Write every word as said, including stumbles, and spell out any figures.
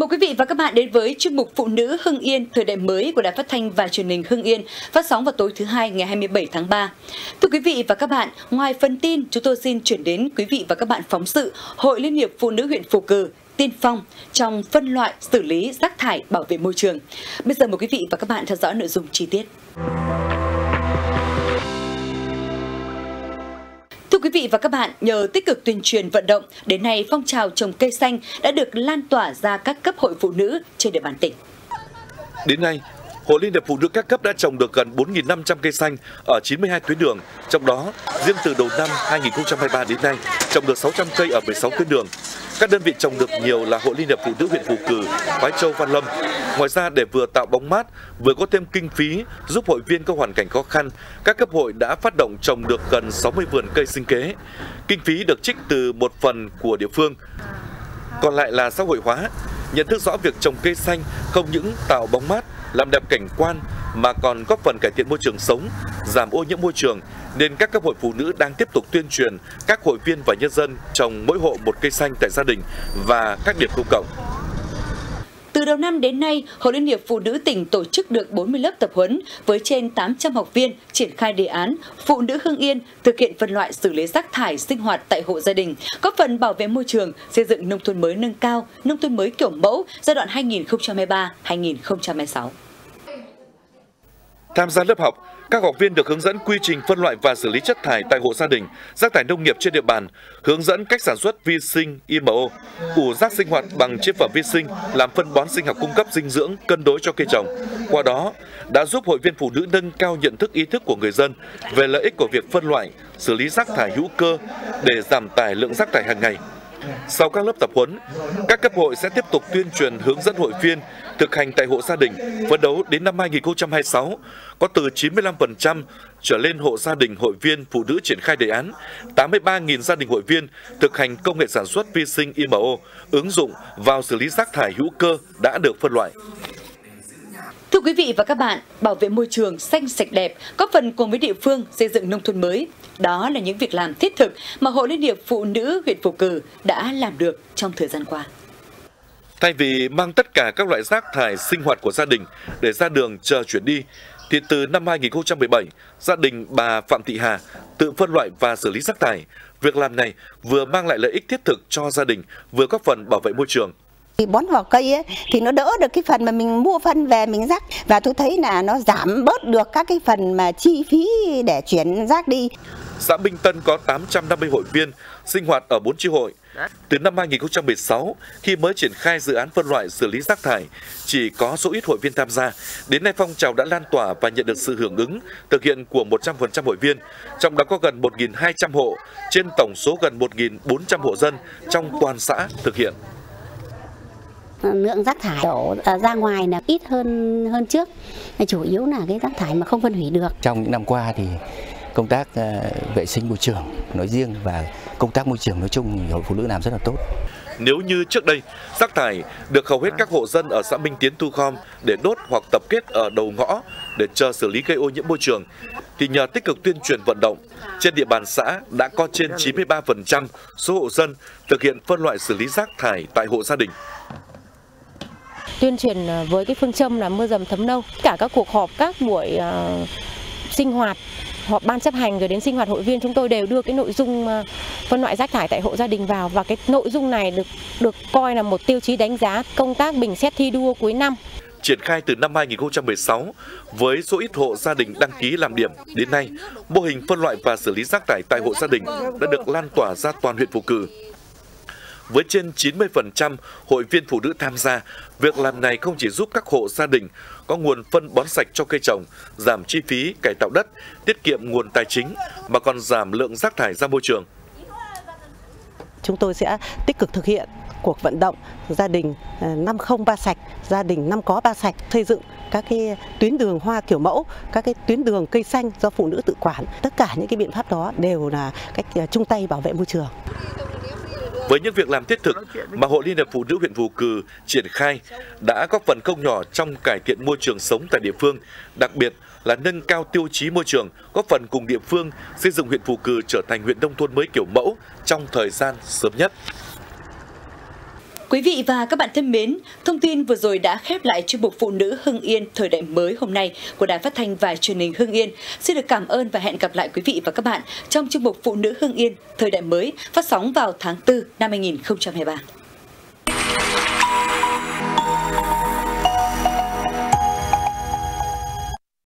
Mời quý vị và các bạn đến với chuyên mục Phụ nữ Hưng Yên thời đại mới của Đài Phát thanh và Truyền hình Hưng Yên, phát sóng vào tối thứ hai ngày hai mươi bảy tháng ba. Thưa quý vị và các bạn, ngoài phần tin, chúng tôi xin chuyển đến quý vị và các bạn phóng sự Hội Liên hiệp Phụ nữ huyện Phù Cừ tiên phong trong phân loại, xử lý rác thải, bảo vệ môi trường. Bây giờ mời quý vị và các bạn theo dõi nội dung chi tiết. Thưa quý vị và các bạn, nhờ tích cực tuyên truyền vận động, đến nay phong trào trồng cây xanh đã được lan tỏa ra các cấp hội phụ nữ trên địa bàn tỉnh. Đến nay, Hội Liên hiệp Phụ nữ các cấp đã trồng được gần bốn nghìn năm trăm cây xanh ở chín mươi hai tuyến đường, trong đó riêng từ đầu năm hai nghìn không trăm hai mươi ba đến nay trồng được sáu trăm cây ở mười sáu tuyến đường. Các đơn vị trồng được nhiều là Hội Liên hiệp Phụ nữ huyện Phù Cừ, Bãi Châu, Văn Lâm. Ngoài ra, để vừa tạo bóng mát, vừa có thêm kinh phí giúp hội viên có hoàn cảnh khó khăn, các cấp hội đã phát động trồng được gần sáu mươi vườn cây sinh kế. Kinh phí được trích từ một phần của địa phương, còn lại là xã hội hóa. Nhận thức rõ việc trồng cây xanh không những tạo bóng mát, làm đẹp cảnh quan mà còn góp phần cải thiện môi trường sống, giảm ô nhiễm môi trường, nên các cấp hội phụ nữ đang tiếp tục tuyên truyền các hội viên và nhân dân trồng mỗi hộ một cây xanh tại gia đình và các điểm công cộng. Từ đầu năm đến nay, Hội Liên hiệp Phụ nữ tỉnh tổ chức được bốn mươi lớp tập huấn với trên tám trăm học viên triển khai đề án Phụ nữ Hưng Yên thực hiện phân loại xử lý rác thải sinh hoạt tại hộ gia đình, góp phần bảo vệ môi trường, xây dựng nông thôn mới nâng cao, nông thôn mới kiểu mẫu giai đoạn hai nghìn không trăm hai mươi ba đến hai nghìn không trăm hai mươi sáu. Tham gia lớp học, các học viên được hướng dẫn quy trình phân loại và xử lý chất thải tại hộ gia đình, rác thải nông nghiệp trên địa bàn, hướng dẫn cách sản xuất vi sinh I M O, ủ rác sinh hoạt bằng chế phẩm vi sinh, làm phân bón sinh học cung cấp dinh dưỡng cân đối cho cây trồng. Qua đó, đã giúp hội viên phụ nữ nâng cao nhận thức, ý thức của người dân về lợi ích của việc phân loại, xử lý rác thải hữu cơ để giảm tải lượng rác thải hàng ngày. Sau các lớp tập huấn, các cấp hội sẽ tiếp tục tuyên truyền hướng dẫn hội viên thực hành tại hộ gia đình, phấn đấu đến năm hai nghìn không trăm hai mươi sáu, có từ chín mươi lăm phần trăm trở lên hộ gia đình hội viên phụ nữ triển khai đề án, tám mươi ba nghìn gia đình hội viên thực hành công nghệ sản xuất vi sinh I M O, ứng dụng vào xử lý rác thải hữu cơ đã được phân loại. Thưa quý vị và các bạn, bảo vệ môi trường xanh sạch đẹp, góp phần cùng với địa phương xây dựng nông thôn mới. Đó là những việc làm thiết thực mà Hội Liên hiệp Phụ nữ huyện Phù Cừ đã làm được trong thời gian qua. Thay vì mang tất cả các loại rác thải sinh hoạt của gia đình để ra đường chờ chuyển đi, thì từ năm hai nghìn không trăm mười bảy, gia đình bà Phạm Thị Hà tự phân loại và xử lý rác thải. Việc làm này vừa mang lại lợi ích thiết thực cho gia đình, vừa góp phần bảo vệ môi trường. Thì bón vào cây ấy, thì nó đỡ được cái phần mà mình mua phân về mình rác, và tôi thấy là nó giảm bớt được các cái phần mà chi phí để chuyển rác đi. Xã Minh Tân có tám trăm năm mươi hội viên sinh hoạt ở bốn chi hội. Từ năm hai nghìn không trăm mười sáu, khi mới triển khai dự án phân loại xử lý rác thải, chỉ có số ít hội viên tham gia. Đến nay phong trào đã lan tỏa và nhận được sự hưởng ứng thực hiện của một trăm phần trăm hội viên, trong đó có gần một nghìn hai trăm hộ trên tổng số gần một nghìn bốn trăm hộ dân trong toàn xã thực hiện. Lượng rác thải đổ ra ngoài là ít hơn hơn trước, chủ yếu là cái rác thải mà không phân hủy được. Trong những năm qua thì công tác vệ sinh môi trường nói riêng và công tác môi trường nói chung hội phụ nữ làm rất là tốt. Nếu như trước đây, rác thải được hầu hết các hộ dân ở xã Minh Tiến thu gom để đốt hoặc tập kết ở đầu ngõ để chờ xử lý gây ô nhiễm môi trường, thì nhờ tích cực tuyên truyền vận động, trên địa bàn xã đã có trên chín mươi ba phần trăm số hộ dân thực hiện phân loại xử lý rác thải tại hộ gia đình. Tuyên truyền với cái phương châm là mưa dầm thấm lâu, cả các cuộc họp, các buổi uh, sinh hoạt, họp ban chấp hành rồi đến sinh hoạt hội viên, chúng tôi đều đưa cái nội dung uh, phân loại rác thải tại hộ gia đình vào, và cái nội dung này được được coi là một tiêu chí đánh giá công tác bình xét thi đua cuối năm. Triển khai từ năm hai nghìn không trăm mười sáu, với số ít hộ gia đình đăng ký làm điểm, đến nay mô hình phân loại và xử lý rác thải tại hộ gia đình đã được lan tỏa ra toàn huyện Phù Cừ. Với trên chín mươi phần trăm hội viên phụ nữ tham gia, việc làm này không chỉ giúp các hộ gia đình có nguồn phân bón sạch cho cây trồng, giảm chi phí cải tạo đất, tiết kiệm nguồn tài chính mà còn giảm lượng rác thải ra môi trường. Chúng tôi sẽ tích cực thực hiện cuộc vận động gia đình năm không ba sạch, gia đình năm có ba sạch, xây dựng các cái tuyến đường hoa kiểu mẫu, các cái tuyến đường cây xanh do phụ nữ tự quản. Tất cả những cái biện pháp đó đều là cách chung tay bảo vệ môi trường. Với những việc làm thiết thực mà Hội Liên hiệp Phụ nữ huyện Phù Cừ triển khai đã góp phần không nhỏ trong cải thiện môi trường sống tại địa phương, đặc biệt là nâng cao tiêu chí môi trường, góp phần cùng địa phương xây dựng huyện Phù Cừ trở thành huyện nông thôn mới kiểu mẫu trong thời gian sớm nhất. Quý vị và các bạn thân mến, thông tin vừa rồi đã khép lại chuyên mục Phụ nữ Hưng Yên thời đại mới hôm nay của Đài Phát thanh và Truyền hình Hưng Yên. Xin được cảm ơn và hẹn gặp lại quý vị và các bạn trong chuyên mục Phụ nữ Hưng Yên thời đại mới phát sóng vào tháng tư năm hai nghìn không trăm hai mươi ba.